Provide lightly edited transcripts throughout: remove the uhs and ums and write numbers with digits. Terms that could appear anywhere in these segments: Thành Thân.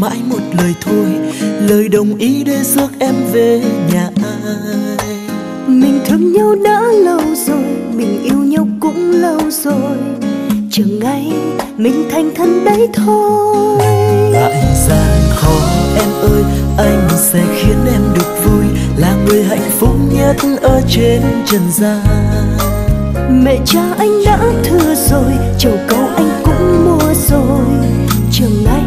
mãi một lời thôi, lời đồng ý để rước em về nhà ai. Mình thương nhau đã lâu rồi, mình yêu nhau cũng lâu rồi, chờ ngày mình thành thân đấy thôi. Tại gian khó em ơi, anh sẽ khiến em được vui, là người hạnh phúc nhất ở trên trần gian. Mẹ cha anh đã thưa rồi, trầu cau anh cũng mua rồi, chờ ngày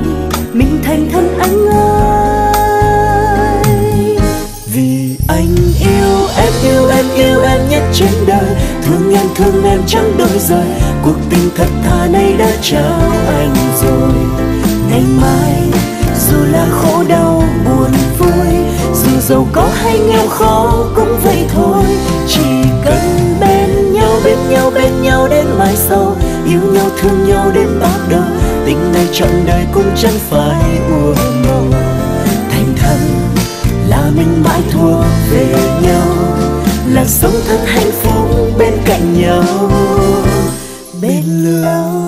mình thành thân anh ơi. Vì anh yêu em, yêu em, yêu em nhất trên đời, thương em chẳng đổi rời, cuộc tình thật thà này đã trao anh rồi. Ngày mai dù là khổ đau buồn vui, dù giàu có hay nghèo khó cũng vậy thôi, chỉ cần bên nhau, bên nhau, bên nhau đến mai sau, yêu nhau thương nhau đến bắt đầu, tình này trọn đời cũng chẳng phải uổng màu. Thành thân là mình mãi thuộc về nhau, là sống thật hạnh phúc bên cạnh nhau, bên nhau.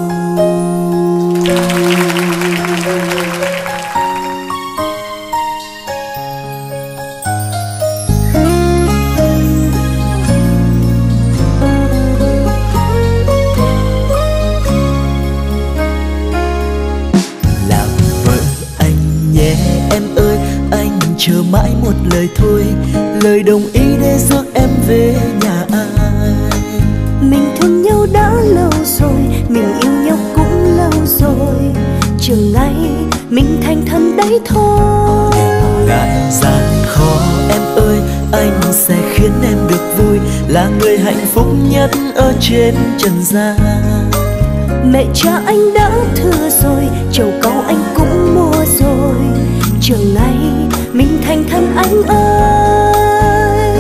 Làm vợ anh nhé em ơi, anh chờ mãi một lời thôi, lời đồng ý để rước em về nhà ai. Mình thương nhau đã lâu rồi, mình yêu nhau cũng lâu rồi, chờ ngày mình thành thân đấy thôi. Đại gian khó em ơi, anh sẽ khiến em được vui, là người hạnh phúc nhất ở trên trần gian. Mẹ cha anh đã thưa rồi, trầu cau anh cũng mua rồi, chờ ngày mình thành thân anh ơi.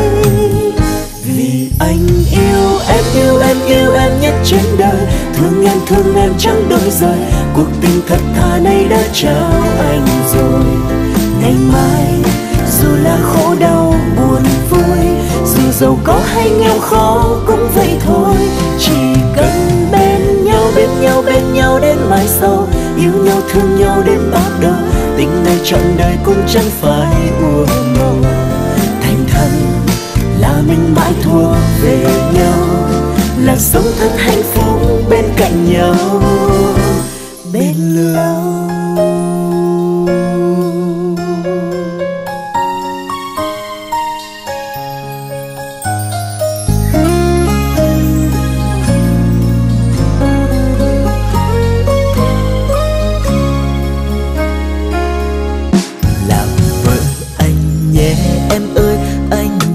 Vì anh yêu em, yêu em, yêu em nhất trên đời, thương em chẳng đổi rời, cuộc tình thật thà này đã trao anh rồi. Ngày mai dù là khổ đau buồn vui, dù giàu có hay nghèo khó cũng vậy thôi, chỉ cần bên nhau, bên nhau, bên nhau đến mai sau, yêu nhau thương nhau đến bắt đầu, tình này trọn đời cũng chẳng phải uổng màu. Thành thân là mình mãi thuộc về nhau, là sống thật hạnh phúc bên cạnh nhau, bên nhau.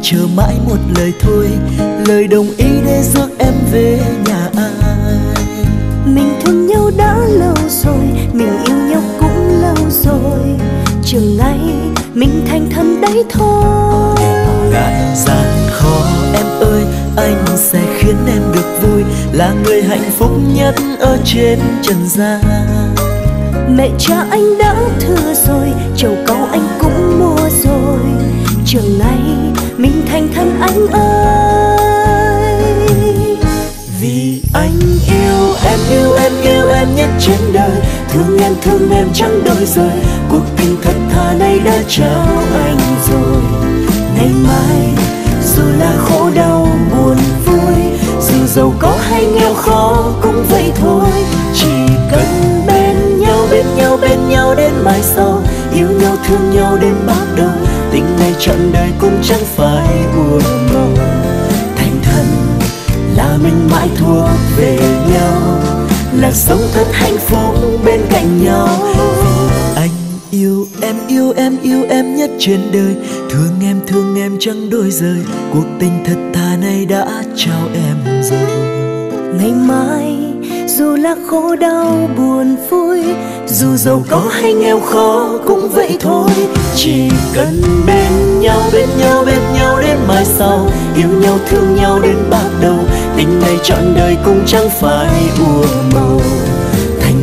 Chờ mãi một lời thôi, lời đồng ý để rước em về nhà ai. Mình thương nhau đã lâu rồi, mình yêu nhau cũng lâu rồi, chờ ngày mình thành thân đấy thôi. Đại gian khó em ơi, anh sẽ khiến em được vui, là người hạnh phúc nhất ở trên trần gian. Mẹ cha anh đã thưa rồi, trầu cau anh cũng mua rồi, chờ ngày mình thành thân anh ơi. Vì anh yêu em, yêu em, yêu em nhất trên đời, thương em chẳng đổi rời, cuộc tình thật thà này đã trao anh rồi. Ngày mai dù là khổ đau buồn vui, dù giàu có hay nghèo khó cũng vậy thôi, chỉ cần bên nhau, bên nhau, bên nhau đến mai sau, yêu nhau thương nhau đến bắt đầu, tình này trọn đời cũng chẳng phải buồn màu. Thành thân là mình mãi thuộc về nhau, là sống thật hạnh phúc bên cạnh nhau. Vì anh yêu em, yêu em, yêu em nhất trên đời, thương em chẳng đổi rời, cuộc tình thật thà này đã trao em rồi. Ngày mai dù là khổ đau buồn vui, dù giàu có hay nghèo khó cũng vậy thôi, chỉ cần bên nhau, bên nhau, bên nhau đến mai sau, yêu nhau thương nhau đến bắt đầu, tình này trọn đời cũng chẳng phải uổng màu. Thành